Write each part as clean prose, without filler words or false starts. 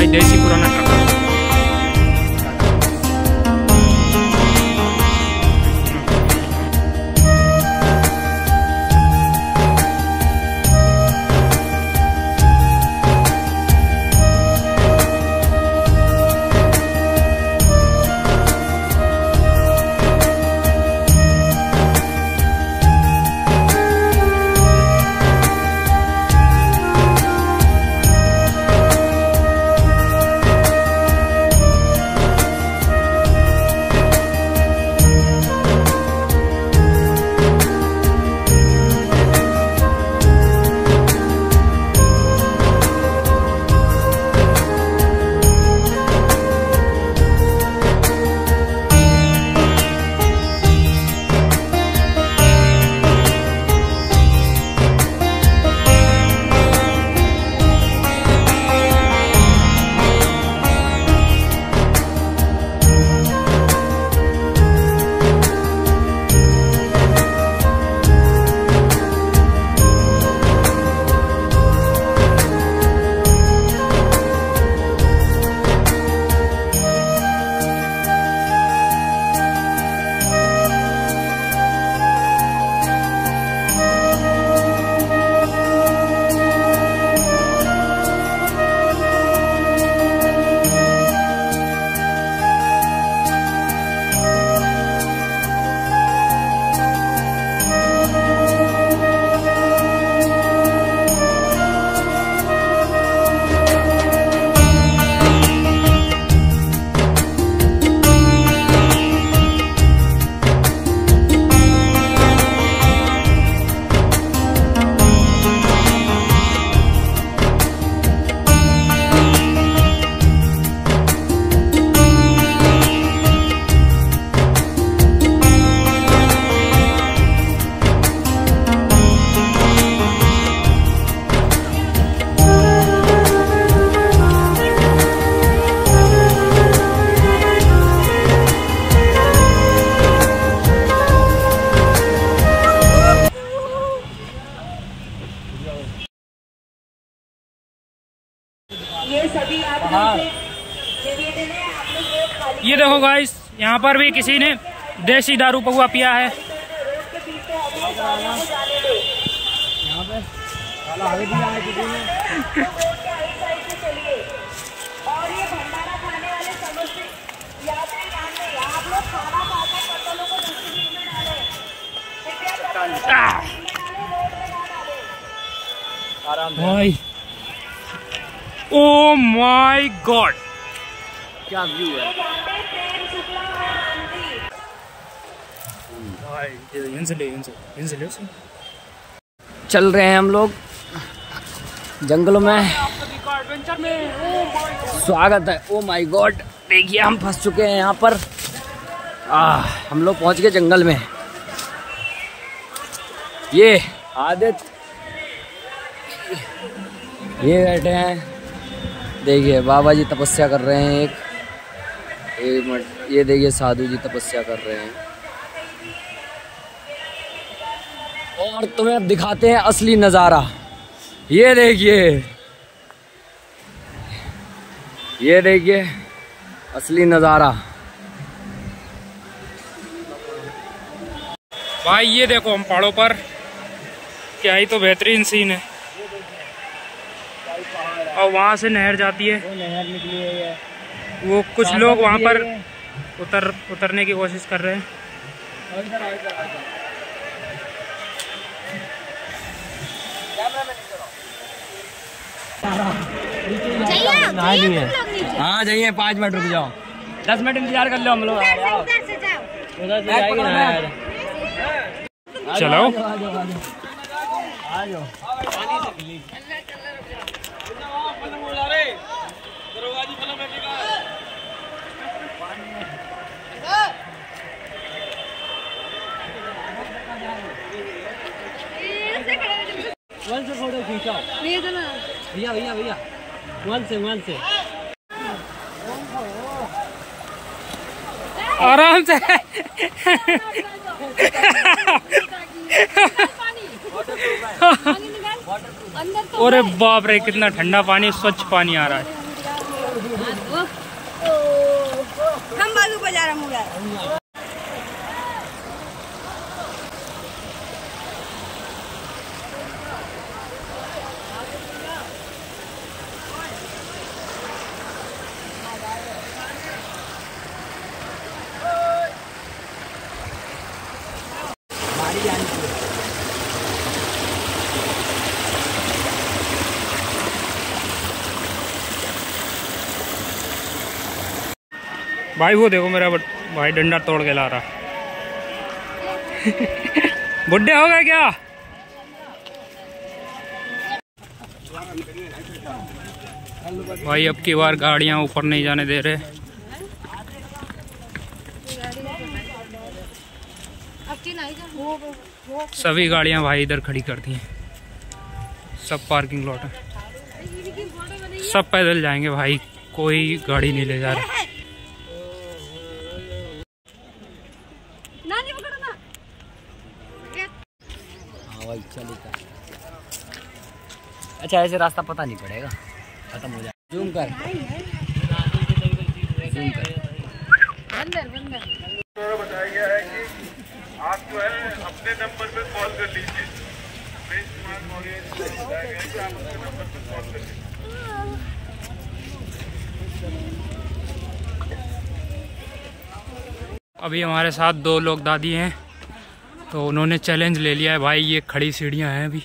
भाई देसी पुराना ट्रक। ये सभी आप लोग, ये देखो गाइस, यहाँ पर भी किसी ने देसी दारू पगुआ पिया है। भाई ओ माय गॉड, क्या व्यू है भाई। चल रहे हैं हम लोग जंगलों में, स्वागत है। ओ माय गॉड, देखिए हम फंस चुके हैं यहाँ पर। हम लोग पहुँच गए जंगल में। ये आदित ये बैठे हैं, देखिए बाबा जी तपस्या कर रहे हैं। एक मिनट, ये देखिए साधु जी तपस्या कर रहे हैं। और तुम्हें अब दिखाते हैं असली नज़ारा। ये देखिए, ये देखिए असली नज़ारा भाई। ये देखो हम पहाड़ों पर, क्या ही तो बेहतरीन सीन है। और वहाँ से नहर जाती है, वो नहर निकली है। वो कुछ लोग वहाँ पर उतरने की कोशिश कर रहे हैं। हाँ जाइए, 5 मिनट रुक जाओ, 10 मिनट इंतजार कर लो। हम लोग चलो भैया भैया भैया, वन से आराम से। अरे बाप रे, कितना ठंडा पानी, स्वच्छ पानी आ रहा है। बजारा मुड़ा। भाई वो देखो मेरा भाई डंडा तोड़ के ला रहा। बुड्ढे हो गए क्या? भाई अब की बार गाड़ियां ऊपर नहीं जाने दे रहे। सभी गाड़ियां भाई इधर खड़ी कर दी हैं। सब पार्किंग लॉट है। सब पैदल जाएंगे भाई, कोई गाड़ी नहीं ले जा रहा। अच्छा ऐसे रास्ता पता नहीं पड़ेगा, खत्म हो जाए। ज़ूम कर, ज़ूम कर। बताया गया है कि आप जो है अपने नंबर पे कॉल कर लीजिए। अभी हमारे साथ दो लोग दादी हैं, तो उन्होंने चैलेंज ले लिया है भाई। ये खड़ी सीढ़ियां हैं, अभी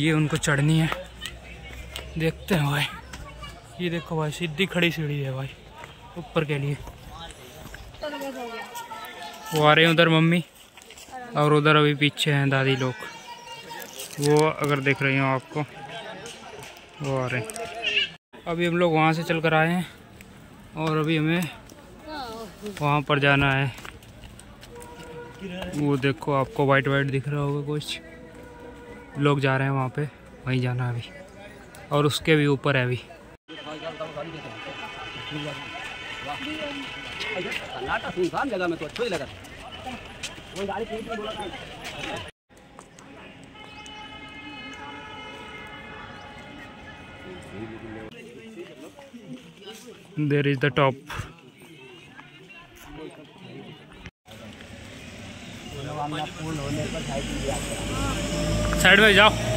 ये उनको चढ़नी है। देखते हैं भाई, ये देखो भाई सीधी खड़ी सीढ़ी है भाई ऊपर के लिए। वो आ रहे हैं उधर मम्मी, और उधर अभी पीछे हैं दादी लोग। वो अगर देख रही हो आपको, वो आ रहे हैं। अभी हम लोग वहाँ से चल कर आए हैं और अभी हमें वहाँ पर जाना है। वो देखो आपको वाइट वाइट दिख रहा होगा, कुछ लोग जा रहे हैं वहाँ पे, वहीं जाना है अभी। और उसके भी ऊपर है अभी। There is the top. Side में जाओ।